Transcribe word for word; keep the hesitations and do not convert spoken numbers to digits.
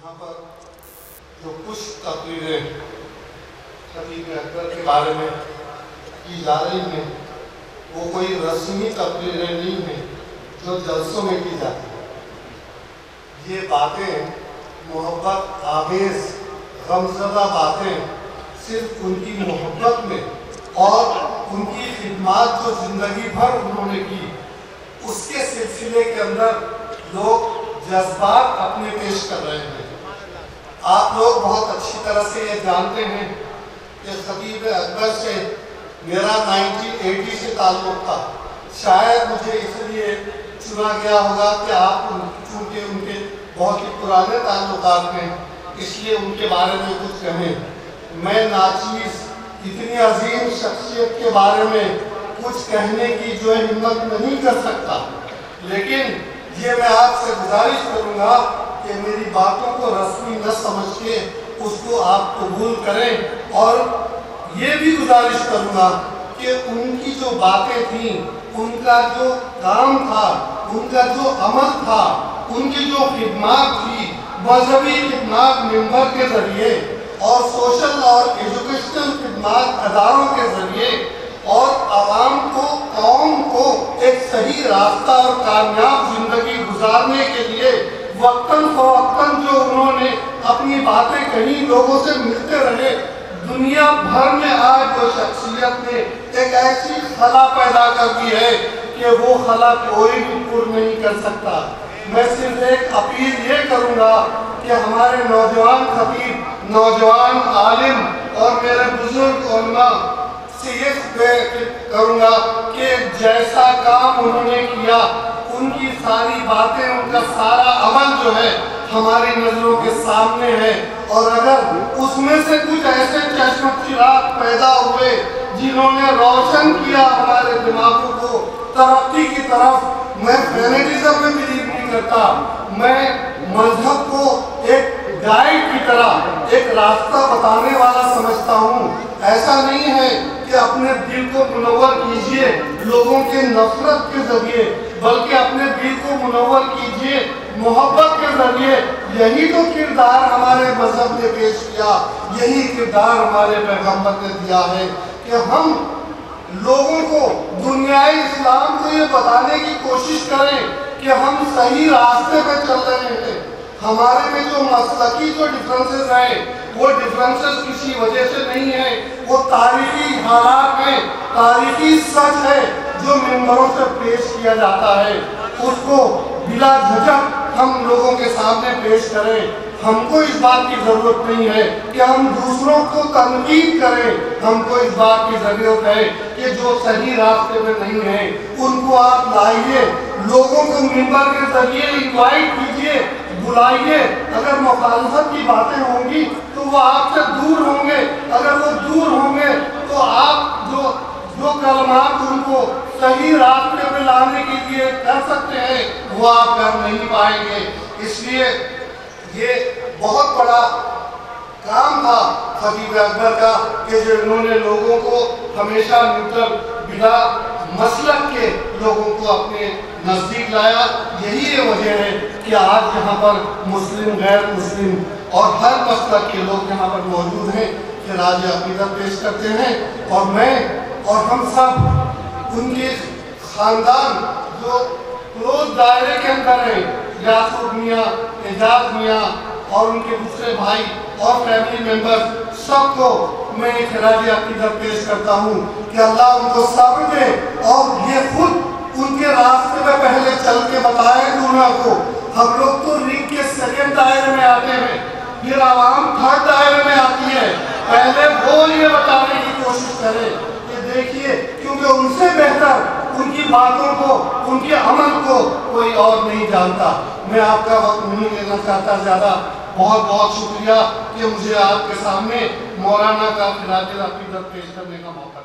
यहाँ पर जो कुछ तकरीरें खतीब-ए-अकबर के बारे में की जा रही हैं वो कोई रस्मी तकरीरें नहीं हैं जो जलसों में की जाती हैं। ये बातें मोहब्बत आवेज़ गमज़दा बातें सिर्फ उनकी मोहब्बत में और उनकी खिदमत जो ज़िंदगी भर उन्होंने की उसके सिलसिले के अंदर लोग जज्बात अपने पेश कर रहे हैं। आप लोग बहुत अच्छी तरह से ये जानते हैं कि खतीब-ए-अकबर से मेरा नाइनटीन एटी से ताल्लुक़ था। शायद मुझे इसलिए चुना गया होगा कि आप चूँकि उनके बहुत ही पुराने ताल्लुक़ात हैं इसलिए उनके बारे में कुछ कहें। मैं नाचीज़ इतनी अजीम शख्सियत के बारे में कुछ कहने की जो हिम्मत नहीं कर सकता, लेकिन ये मैं आपसे गुजारिश करूँगा कि मेरी बातों को रस्मी न समझ के उसको आप कबूल करें और ये भी गुजारिश करूँगा कि उनकी जो बातें थीं, उनका जो काम था, उनका जो अमल था, उनकी जो खिदमत थी मजहबी खिदमत मेंबर के ज़रिए और सोशल और एजुकेशनल खिदमत अदारों के ज़रिए और आवाम को कौम को एक सही रास्ता और कामयाब ज़िंदगी गुजारने के लिए वक्तन फवक्तन जो उन्होंने अपनी बातें कहीं लोगों से मिलते रहे। दुनिया भर में आज वो शख्सियत ने एक ऐसी खला पैदा कर दी है कि वो खला कोई भी पूर्ण नहीं कर सकता। मैं सिर्फ एक अपील ये करूँगा कि हमारे नौजवान खतीब, नौजवान आलिम और मेरे बुजुर्ग उलमा से ये करूँगा कि जैसा काम उन्होंने किया उनकी सारी बातें, उनका सारा अमल जो है हमारी नज़रों के सामने है और अगर उसमें से कुछ ऐसे चश्म चिराग पैदा हुए जिन्होंने रोशन किया हमारे दिमागों को तरक्की की तरफ, मैं फैनिज्म में बिलीव नहीं करता। मैं मजहब को एक गाइड की तरह, एक रास्ता बताने वाला समझता हूँ। ऐसा नहीं है कि अपने दिल को मुनव्वर कीजिए लोगों के नफरत के जरिए, बल्कि अपने दिल को मुनव्वर कीजिए मोहब्बत के जरिए। यही तो किरदार हमारे मजहब ने पेश किया, यही किरदार हमारे पैगम्बर ने दिया है कि हम लोगों को दुनियाई इस्लाम को ये बताने की कोशिश करें कि हम सही रास्ते पर चल रहे हैं। हमारे में जो मसलकी जो डिफरेंसेस हैं वो डिफरेंसेस किसी वजह से नहीं है, वो तारीखी हालात हैं, तारीखी सच है जो मेम्बरों से पेश किया जाता है। उसको बिला झिझक हम लोगों के सामने पेश करें। हमको इस बात की ज़रूरत नहीं है कि हम दूसरों को तनकीद करें। हमको इस बात की ज़रूरत है कि जो सही रास्ते में नहीं है उनको आप लाइए, लोगों को मेम्बर के जरिए इन्वाइट कीजिए, बुलाइए। अगर मुखालफत की बातें होंगी तो वो आपसे दूर होंगे, अगर वो दूर होंगे तो आप जो जो कलमात उनको सही रास्ते में लाने के लिए कर सकते हैं वो आप कर नहीं पाएंगे। इसलिए ये बहुत बड़ा काम था खतीब-ए-अकबर का कि जो इन्होंने लोगों को हमेशा न्यूट्रल बिना मसलक के लोगों को अपने नज़दीक लाया। यही ये वजह है कि आज यहाँ पर मुस्लिम, गैर मुस्लिम और हर मसलक के लोग यहाँ पर मौजूद हैं कि राज अकीदा पेश करते हैं और मैं और हम सब उनके ख़ानदान जो क्लोज दायरे के अंदर हैं, यासूब मियाँ, एजाज मियाँ और उनके दूसरे भाई और फैमिली मेम्बर्स, सबको मैं खिराज-ए-अक़ीदत पेश करता हूँ कि अल्लाह उनको सब्र दे और ये खुद उनके रास्ते में पहले चल के बताए दुनिया को। हम लोग तो रिंग के सेकेंड दायरे में आते हैं, फिर आवाम थर्ड दायरे में आती है। पहले वो ये बताने की कोशिश करे कि देखिए, क्योंकि उनसे बेहतर उनकी बातों को, उनके अमल को कोई और नहीं जानता। मैं आपका वक्त नहीं लेना चाहता ज़्यादा। बहुत बहुत शुक्रिया कि मुझे आपके सामने मौलाना का खिराज-ए-अक़ीदत पेश करने का मौका